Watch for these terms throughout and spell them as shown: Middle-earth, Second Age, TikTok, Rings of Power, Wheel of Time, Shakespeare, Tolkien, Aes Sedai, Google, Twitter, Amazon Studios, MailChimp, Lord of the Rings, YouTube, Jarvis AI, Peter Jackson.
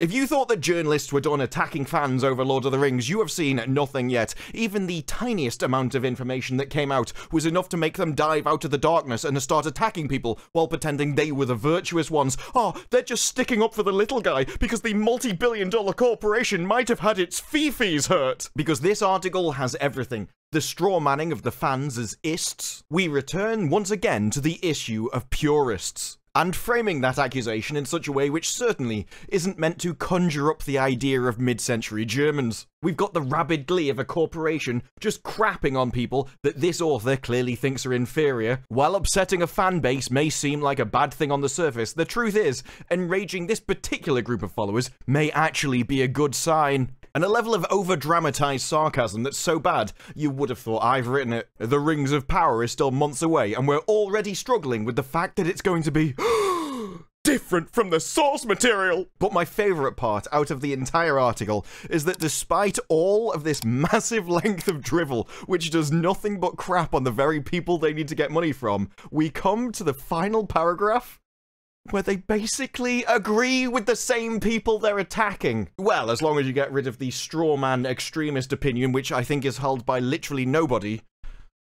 If you thought that journalists were done attacking fans over Lord of the Rings, you have seen nothing yet. Even the tiniest amount of information that came out was enough to make them dive out of the darkness and start attacking people while pretending they were the virtuous ones. Oh, they're just sticking up for the little guy because the multi-billion-dollar corporation might have had its fifis hurt. Because this article has everything. The straw manning of the fans as ists. We return once again to the issue of purists, and framing that accusation in such a way which certainly isn't meant to conjure up the idea of mid-century Germans. We've got the rabid glee of a corporation just crapping on people that this author clearly thinks are inferior. While upsetting a fan base may seem like a bad thing on the surface, the truth is, enraging this particular group of followers may actually be a good sign. And a level of over-dramatized sarcasm that's so bad, you would have thought I've written it. The Rings of Power is still months away, and we're already struggling with the fact that it's going to be different from the source material. But my favourite part out of the entire article is that despite all of this massive length of drivel, which does nothing but crap on the very people they need to get money from, we come to the final paragraph where they basically agree with the same people they're attacking. Well, as long as you get rid of the straw man extremist opinion, which I think is held by literally nobody.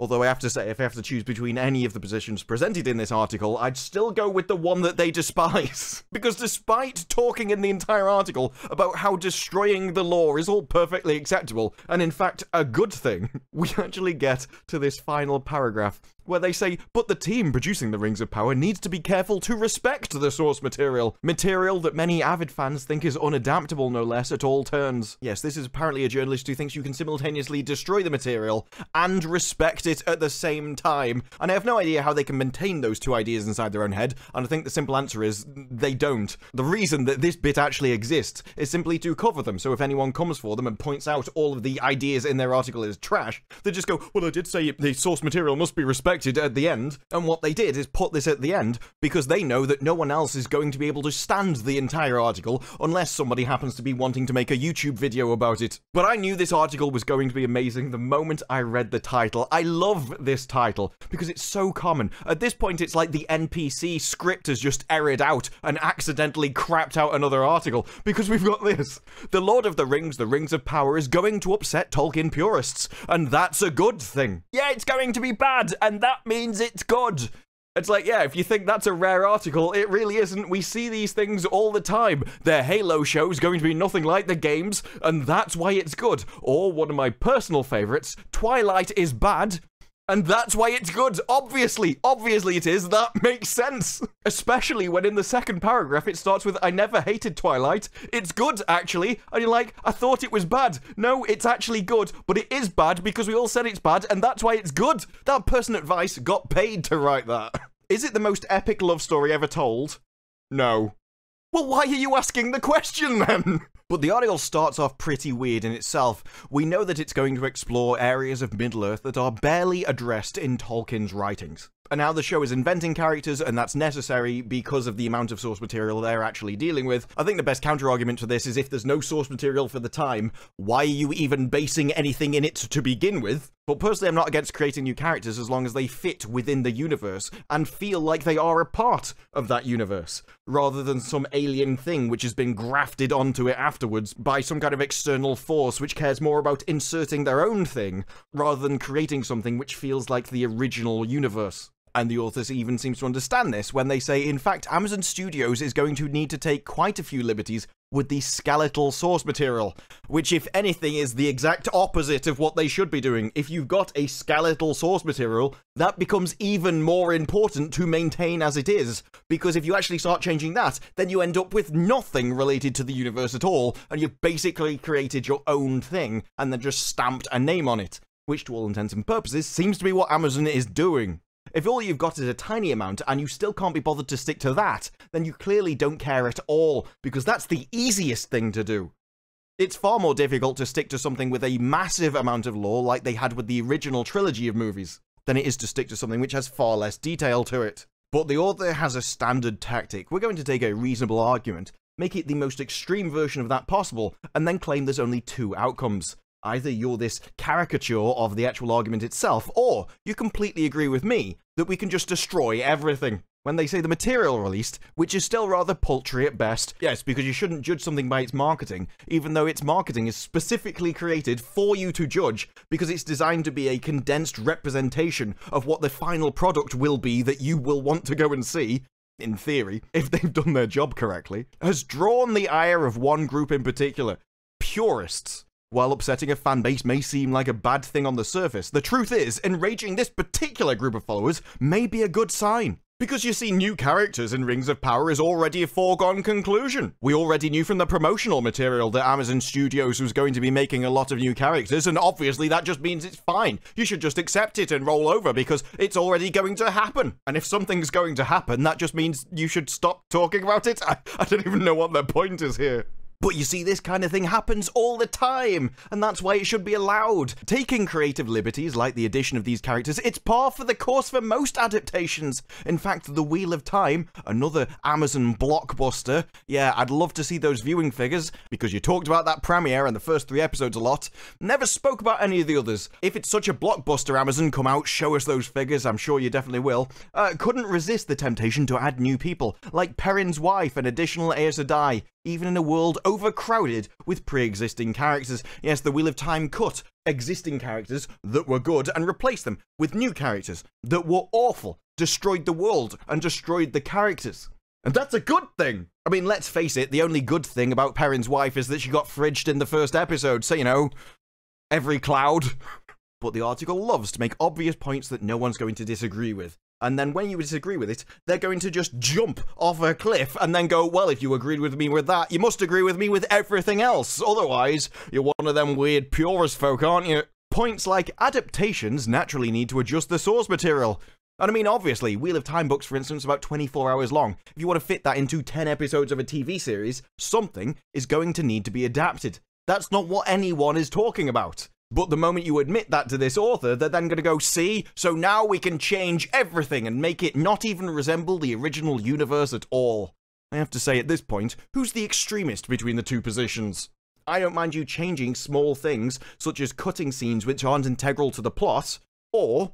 Although I have to say, if I have to choose between any of the positions presented in this article, I'd still go with the one that they despise. Because despite talking in the entire article about how destroying the law is all perfectly acceptable, and in fact a good thing, we actually get to this final paragraph where they say, but the team producing the Rings of Power needs to be careful to respect the source material. Material that many avid fans think is unadaptable, no less, at all turns. Yes, this is apparently a journalist who thinks you can simultaneously destroy the material and respect it at the same time. And I have no idea how they can maintain those two ideas inside their own head, and I think the simple answer is, they don't. The reason that this bit actually exists is simply to cover them, so if anyone comes for them and points out all of the ideas in their article is trash, they just go, well, I did say the source material must be respected at the end. And what they did is put this at the end because they know that no one else is going to be able to stand the entire article unless somebody happens to be wanting to make a YouTube video about it. But I knew this article was going to be amazing the moment I read the title. I love this title because it's so common. At this point, it's like the NPC script has just errored out and accidentally crapped out another article, because we've got this. The Lord of the Rings of Power is going to upset Tolkien purists, and that's a good thing. Yeah, it's going to be bad, and that means it's good. It's like, yeah, if you think that's a rare article, it really isn't. We see these things all the time. Their Halo show is going to be nothing like the games, and that's why it's good. Or one of my personal favorites, Twilight is bad, and that's why it's good. Obviously it is. That makes sense. Especially when in the second paragraph it starts with, I never hated Twilight. It's good, actually. And you're like, I thought it was bad. No, it's actually good. But it is bad because we all said it's bad, and that's why it's good. That person at Vice got paid to write that. Is it the most epic love story ever told? No. Well, why are you asking the question then? But the article starts off pretty weird in itself. We know that it's going to explore areas of Middle-earth that are barely addressed in Tolkien's writings. And now the show is inventing characters, and that's necessary because of the amount of source material they're actually dealing with. I think the best counter-argument to this is, if there's no source material for the time, why are you even basing anything in it to begin with? But personally, I'm not against creating new characters as long as they fit within the universe and feel like they are a part of that universe, rather than some alien thing which has been grafted onto it afterwards by some kind of external force which cares more about inserting their own thing rather than creating something which feels like the original universe. And the authors even seems to understand this when they say, in fact, Amazon Studios is going to need to take quite a few liberties with the skeletal source material, which, if anything, is the exact opposite of what they should be doing. If you've got a skeletal source material, that becomes even more important to maintain as it is, because if you actually start changing that, then you end up with nothing related to the universe at all, and you've basically created your own thing and then just stamped a name on it, which, to all intents and purposes, seems to be what Amazon is doing. If all you've got is a tiny amount and you still can't be bothered to stick to that, then you clearly don't care at all, because that's the easiest thing to do. It's far more difficult to stick to something with a massive amount of lore like they had with the original trilogy of movies than it is to stick to something which has far less detail to it. But the author has a standard tactic. We're going to take a reasonable argument, make it the most extreme version of that possible, and then claim there's only two outcomes. Either you're this caricature of the actual argument itself, or you completely agree with me that we can just destroy everything. When they say the material released, which is still rather paltry at best, yes, because you shouldn't judge something by its marketing, even though its marketing is specifically created for you to judge, because it's designed to be a condensed representation of what the final product will be that you will want to go and see, in theory, if they've done their job correctly, has drawn the ire of one group in particular, purists. While upsetting a fanbase may seem like a bad thing on the surface, the truth is, enraging this particular group of followers may be a good sign. Because you see, new characters in Rings of Power is already a foregone conclusion. We already knew from the promotional material that Amazon Studios was going to be making a lot of new characters, and obviously that just means it's fine. You should just accept it and roll over because it's already going to happen. And if something's going to happen, that just means you should stop talking about it. I don't even know what their point is here. But you see, this kind of thing happens all the time, and that's why it should be allowed. Taking creative liberties like the addition of these characters, it's par for the course for most adaptations. In fact, The Wheel of Time, another Amazon blockbuster, yeah, I'd love to see those viewing figures, because you talked about that premiere and the first 3 episodes a lot, never spoke about any of the others. If it's such a blockbuster, Amazon, come out, show us those figures, I'm sure you definitely will. Couldn't resist the temptation to add new people, like Perrin's wife and additional Aes Sedai, even in a world overcrowded with pre-existing characters. Yes, the Wheel of Time cut existing characters that were good and replaced them with new characters that were awful, destroyed the world and destroyed the characters. And that's a good thing. I mean, let's face it, the only good thing about Perrin's wife is that she got fridged in the first episode, so, you know, every cloud. But the article loves to make obvious points that no one's going to disagree with. And then when you disagree with it, they're going to just jump off a cliff and then go, well, if you agreed with me with that, you must agree with me with everything else. Otherwise, you're one of them weird purist folk, aren't you? Points like adaptations naturally need to adjust the source material. And I mean, obviously, Wheel of Time books, for instance, about 24 hours long. If you want to fit that into 10 episodes of a TV series, something is going to need to be adapted. That's not what anyone is talking about. But the moment you admit that to this author, they're then going to go, see, so now we can change everything and make it not even resemble the original universe at all. I have to say at this point, who's the extremist between the two positions? I don't mind you changing small things, such as cutting scenes which aren't integral to the plot, or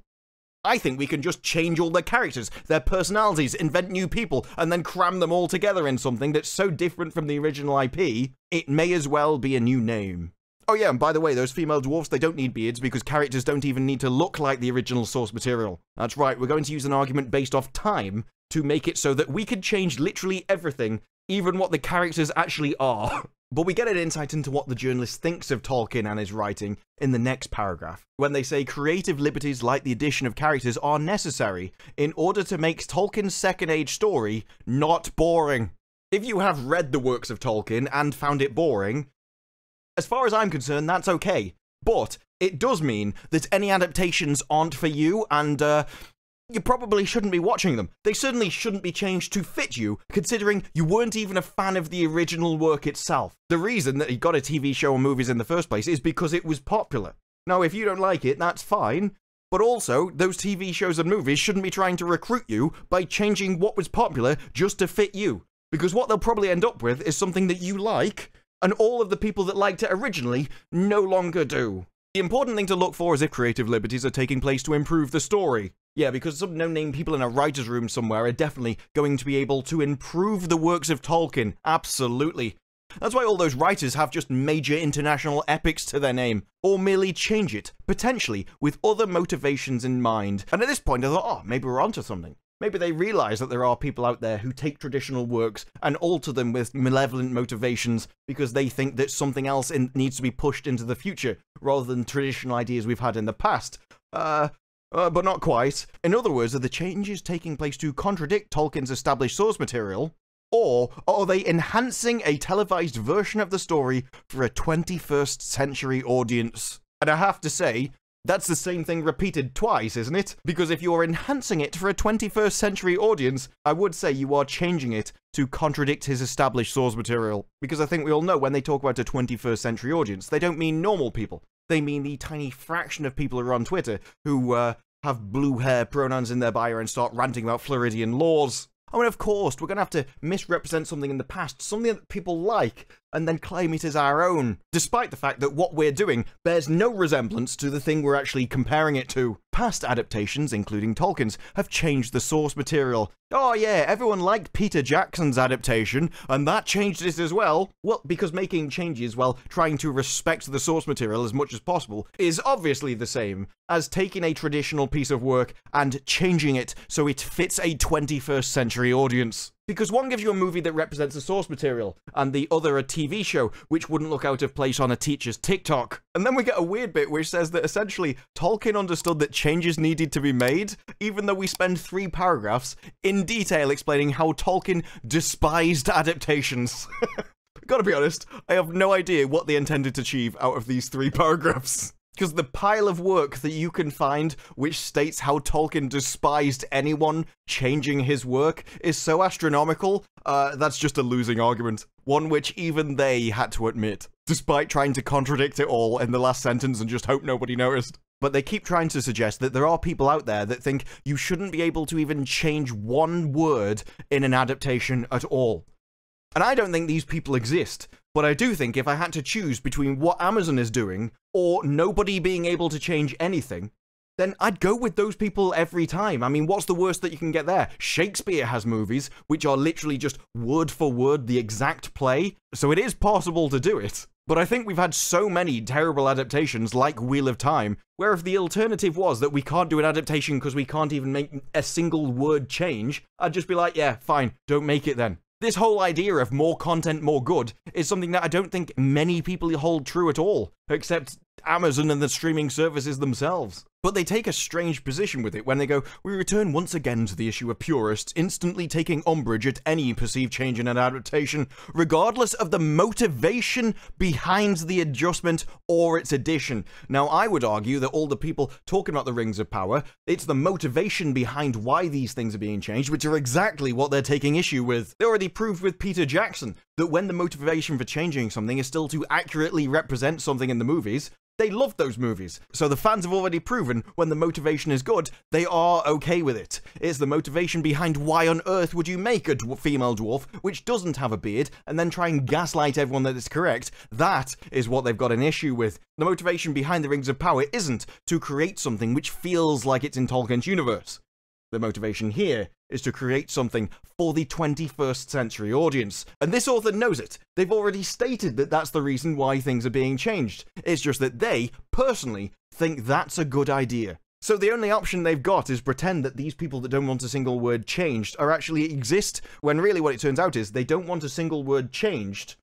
I think we can just change all their characters, their personalities, invent new people, and then cram them all together in something that's so different from the original IP, it may as well be a new name. Oh yeah, and by the way, those female dwarfs, they don't need beards because characters don't even need to look like the original source material. That's right, we're going to use an argument based off time to make it so that we can change literally everything, even what the characters actually are. But we get an insight into what the journalist thinks of Tolkien and his writing in the next paragraph, when they say creative liberties like the addition of characters are necessary in order to make Tolkien's Second Age story not boring. If you have read the works of Tolkien and found it boring, as far as I'm concerned, that's okay, but it does mean that any adaptations aren't for you, and you probably shouldn't be watching them. They certainly shouldn't be changed to fit you, considering you weren't even a fan of the original work itself. The reason that he got a TV show or movies in the first place is because it was popular. Now, if you don't like it, that's fine, but also, those TV shows and movies shouldn't be trying to recruit you by changing what was popular just to fit you, because what they'll probably end up with is something that you like, and all of the people that liked it originally no longer do. The important thing to look for is if creative liberties are taking place to improve the story. Yeah, because some no-name people in a writer's room somewhere are definitely going to be able to improve the works of Tolkien, absolutely. That's why all those writers have just major international epics to their name, or merely change it, potentially, with other motivations in mind. And at this point I thought, oh, maybe we're onto something. Maybe they realise that there are people out there who take traditional works and alter them with malevolent motivations because they think that something else needs to be pushed into the future, rather than traditional ideas we've had in the past. But not quite. In other words, are the changes taking place to contradict Tolkien's established source material, or are they enhancing a televised version of the story for a 21st century audience? And I have to say, that's the same thing repeated twice, isn't it? Because if you're enhancing it for a 21st century audience, I would say you are changing it to contradict his established source material. Because I think we all know when they talk about a 21st century audience, they don't mean normal people. They mean the tiny fraction of people who are on Twitter who have blue hair pronouns in their bio and start ranting about Floridian laws. I mean, of course, we're going to have to misrepresent something in the past, something that people like, and then claim it as our own, despite the fact that what we're doing bears no resemblance to the thing we're actually comparing it to. Past adaptations, including Tolkien's, have changed the source material. Oh yeah, everyone liked Peter Jackson's adaptation, and that changed it as well. Well, because making changes while trying to respect the source material as much as possible is obviously the same as taking a traditional piece of work and changing it so it fits a 21st century audience. Because one gives you a movie that represents the source material, and the other a TV show, which wouldn't look out of place on a teacher's TikTok. And then we get a weird bit which says that essentially Tolkien understood that changes needed to be made, even though we spend 3 paragraphs in detail explaining how Tolkien despised adaptations. Gotta be honest, I have no idea what they intended to achieve out of these 3 paragraphs. Because the pile of work that you can find which states how Tolkien despised anyone changing his work is so astronomical, that's just a losing argument. One which even they had to admit, despite trying to contradict it all in the last sentence and just hope nobody noticed. But they keep trying to suggest that there are people out there that think you shouldn't be able to even change one word in an adaptation at all. And I don't think these people exist. But I do think if I had to choose between what Amazon is doing or nobody being able to change anything, then I'd go with those people every time. I mean, what's the worst that you can get there? Shakespeare has movies which are literally just word for word the exact play, so it is possible to do it. But I think we've had so many terrible adaptations like Wheel of Time, where if the alternative was that we can't do an adaptation because we can't even make a single word change, I'd just be like, yeah, fine, don't make it then. This whole idea of more content, more good is something that I don't think many people hold true at all, except Amazon and the streaming services themselves. But they take a strange position with it when they go, we return once again to the issue of purists instantly taking umbrage at any perceived change in an adaptation, regardless of the motivation behind the adjustment or its addition. Now, I would argue that all the people talking about the Rings of Power, it's the motivation behind why these things are being changed, which are exactly what they're taking issue with. They already proved with Peter Jackson that when the motivation for changing something is still to accurately represent something in the movies, they love those movies, so the fans have already proven when the motivation is good, they are okay with it. It's the motivation behind why on earth would you make a female dwarf which doesn't have a beard and then try and gaslight everyone that it's correct. That is what they've got an issue with. The motivation behind the Rings of Power isn't to create something which feels like it's in Tolkien's universe. The motivation here is to create something for the 21st century audience. And this author knows it. They've already stated that that's the reason why things are being changed. It's just that they, personally, think that's a good idea. So the only option they've got is pretend that these people that don't want a single word changed are actually exist, when really what it turns out is they don't want a single word changed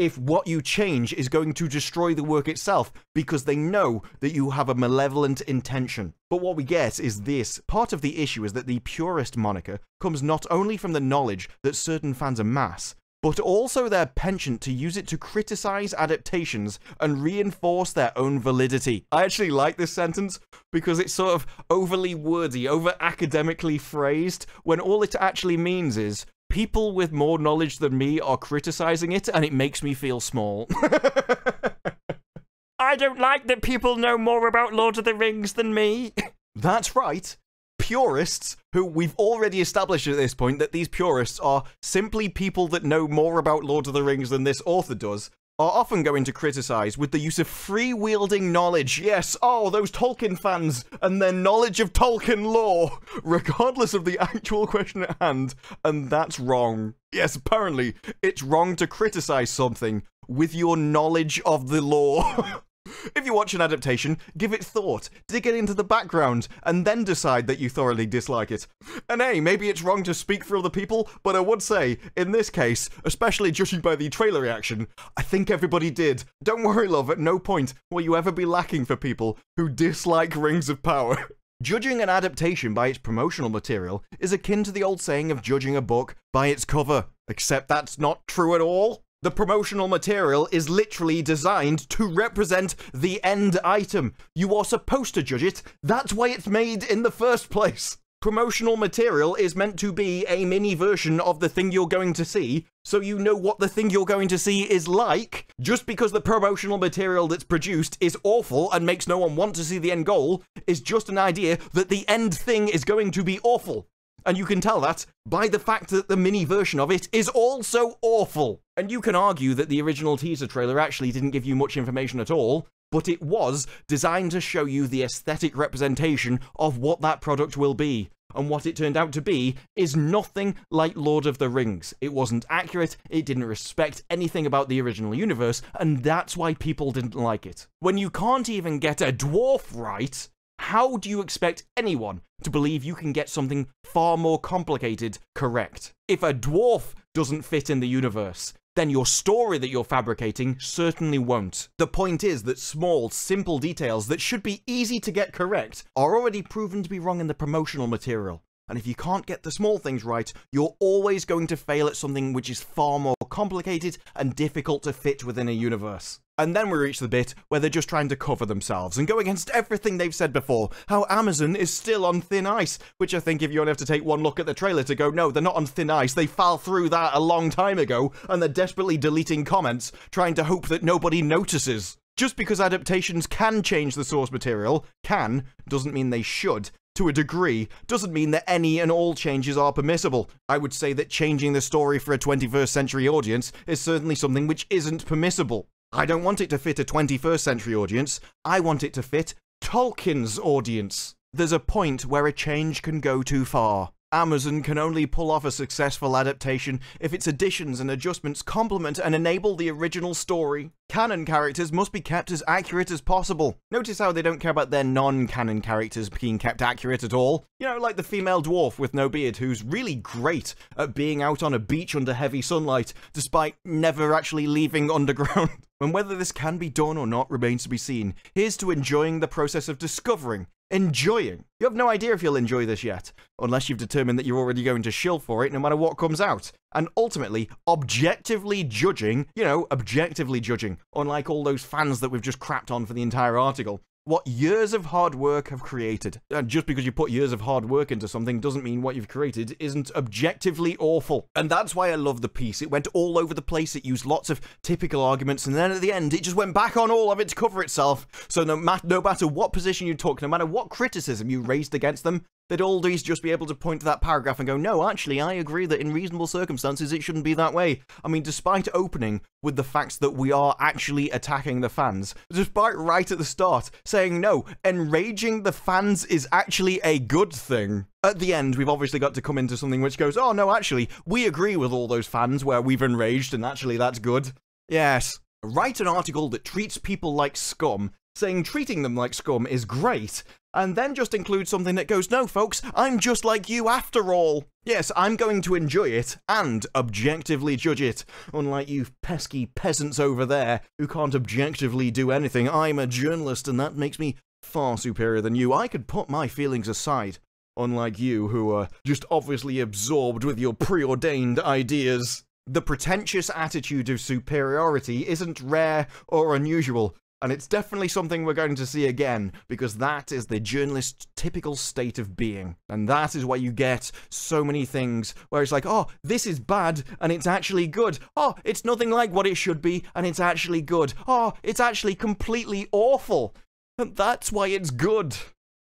if what you change is going to destroy the work itself, because they know that you have a malevolent intention. But what we get is this. Part of the issue is that the purist moniker comes not only from the knowledge that certain fans amass, but also their penchant to use it to criticize adaptations and reinforce their own validity. I actually like this sentence because it's sort of overly wordy, over-academically phrased, when all it actually means is, people with more knowledge than me are criticizing it, and it makes me feel small. I don't like that people know more about Lord of the Rings than me. That's right. Purists, who we've already established at this point that these purists are simply people that know more about Lord of the Rings than this author does, are often going to criticize with the use of free-wielding knowledge. Yes, oh, those Tolkien fans and their knowledge of Tolkien lore, regardless of the actual question at hand, and that's wrong. Yes, apparently, it's wrong to criticize something with your knowledge of the lore. If you watch an adaptation, give it thought, dig it into the background, and then decide that you thoroughly dislike it. And hey, maybe it's wrong to speak for other people, but I would say, in this case, especially judging by the trailer reaction, I think everybody did. Don't worry, love, at no point will you ever be lacking for people who dislike Rings of Power. Judging an adaptation by its promotional material is akin to the old saying of judging a book by its cover, except that's not true at all. The promotional material is literally designed to represent the end item. You are supposed to judge it. That's why it's made in the first place. Promotional material is meant to be a mini version of the thing you're going to see, so you know what the thing you're going to see is like. Just because the promotional material that's produced is awful and makes no one want to see the end goal is just an idea that the end thing is going to be awful. And you can tell that by the fact that the mini version of it is also awful. And you can argue that the original teaser trailer actually didn't give you much information at all, but it was designed to show you the aesthetic representation of what that product will be. And what it turned out to be is nothing like Lord of the Rings. It wasn't accurate, it didn't respect anything about the original universe, and that's why people didn't like it. When you can't even get a dwarf right, how do you expect anyone to believe you can get something far more complicated correct? If a dwarf doesn't fit in the universe, then your story that you're fabricating certainly won't. The point is that small, simple details that should be easy to get correct are already proven to be wrong in the promotional material. And if you can't get the small things right, you're always going to fail at something which is far more complicated and difficult to fit within a universe. And then we reach the bit where they're just trying to cover themselves and go against everything they've said before, how Amazon is still on thin ice, which I think if you only have to take one look at the trailer to go, no, they're not on thin ice, they fell through that a long time ago, and they're desperately deleting comments, trying to hope that nobody notices. Just because adaptations can change the source material, doesn't mean they should. To a degree, doesn't mean that any and all changes are permissible. I would say that changing the story for a 21st century audience is certainly something which isn't permissible. I don't want it to fit a 21st century audience, I want it to fit Tolkien's audience. There's a point where a change can go too far. Amazon can only pull off a successful adaptation if its additions and adjustments complement and enable the original story. Canon characters must be kept as accurate as possible. Notice how they don't care about their non-canon characters being kept accurate at all. You know, like the female dwarf with no beard who's really great at being out on a beach under heavy sunlight, despite never actually leaving underground. And whether this can be done or not remains to be seen. Here's to enjoying the process of discovering. Enjoying. You have no idea if you'll enjoy this yet, unless you've determined that you're already going to shill for it no matter what comes out. And ultimately, objectively judging, unlike all those fans that we've just crapped on for the entire article, what years of hard work have created. And just because you put years of hard work into something doesn't mean what you've created isn't objectively awful. And that's why I love the piece. It went all over the place, it used lots of typical arguments, and then at the end, it just went back on all of it to cover itself. So no matter what position you took, no matter what criticism you raised against them, they'd always just be able to point to that paragraph and go, no, actually, I agree that in reasonable circumstances, it shouldn't be that way. I mean, despite opening with the fact that we are actually attacking the fans, despite right at the start saying, no, enraging the fans is actually a good thing. At the end, we've obviously got to come into something which goes, oh, no, actually, we agree with all those fans where we've enraged, and actually, that's good. Yes. Write an article that treats people like scum, saying treating them like scum is great, and then just include something that goes, no, folks, I'm just like you after all. Yes, I'm going to enjoy it and objectively judge it. Unlike you pesky peasants over there who can't objectively do anything, I'm a journalist and that makes me far superior than you. I could put my feelings aside. Unlike you who are just obviously absorbed with your preordained ideas. The pretentious attitude of superiority isn't rare or unusual. And it's definitely something we're going to see again, because that is the journalist's typical state of being. And that is why you get so many things where it's like, oh, this is bad, and it's actually good. Oh, it's nothing like what it should be, and it's actually good. Oh, it's actually completely awful. And that's why it's good.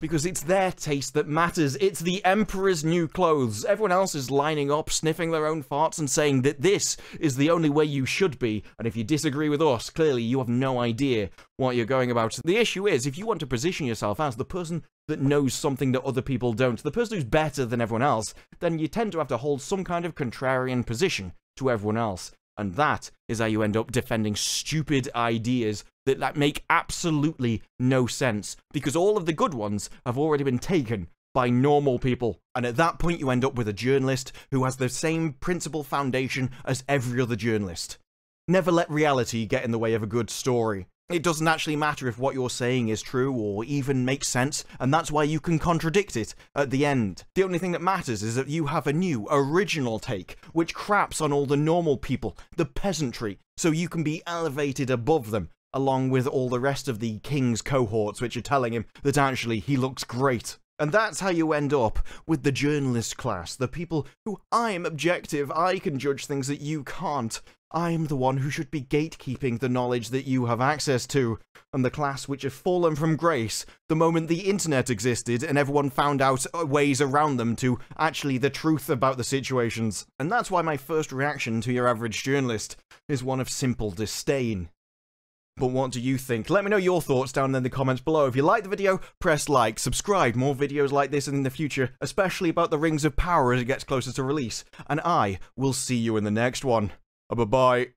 Because it's their taste that matters. It's the emperor's new clothes. Everyone else is lining up, sniffing their own farts and saying that this is the only way you should be. And if you disagree with us, clearly you have no idea what you're going about. The issue is, if you want to position yourself as the person that knows something that other people don't, the person who's better than everyone else, then you tend to have to hold some kind of contrarian position to everyone else. And that is how you end up defending stupid ideas that make absolutely no sense, because all of the good ones have already been taken by normal people. And at that point, you end up with a journalist who has the same principal foundation as every other journalist. Never let reality get in the way of a good story. It doesn't actually matter if what you're saying is true or even makes sense, and that's why you can contradict it at the end. The only thing that matters is that you have a new, original take, which craps on all the normal people, the peasantry, so you can be elevated above them, along with all the rest of the king's cohorts which are telling him that actually he looks great. And that's how you end up with the journalist class, the people who, I'm objective, I can judge things that you can't. I'm the one who should be gatekeeping the knowledge that you have access to, and the class which have fallen from grace the moment the internet existed and everyone found out ways around them to actually the truth about the situations. And that's why my first reaction to your average journalist is one of simple disdain. But what do you think? Let me know your thoughts down in the comments below. If you liked the video, press like, subscribe. More videos like this in the future, especially about the Rings of Power as it gets closer to release. And I will see you in the next one. Bye-bye.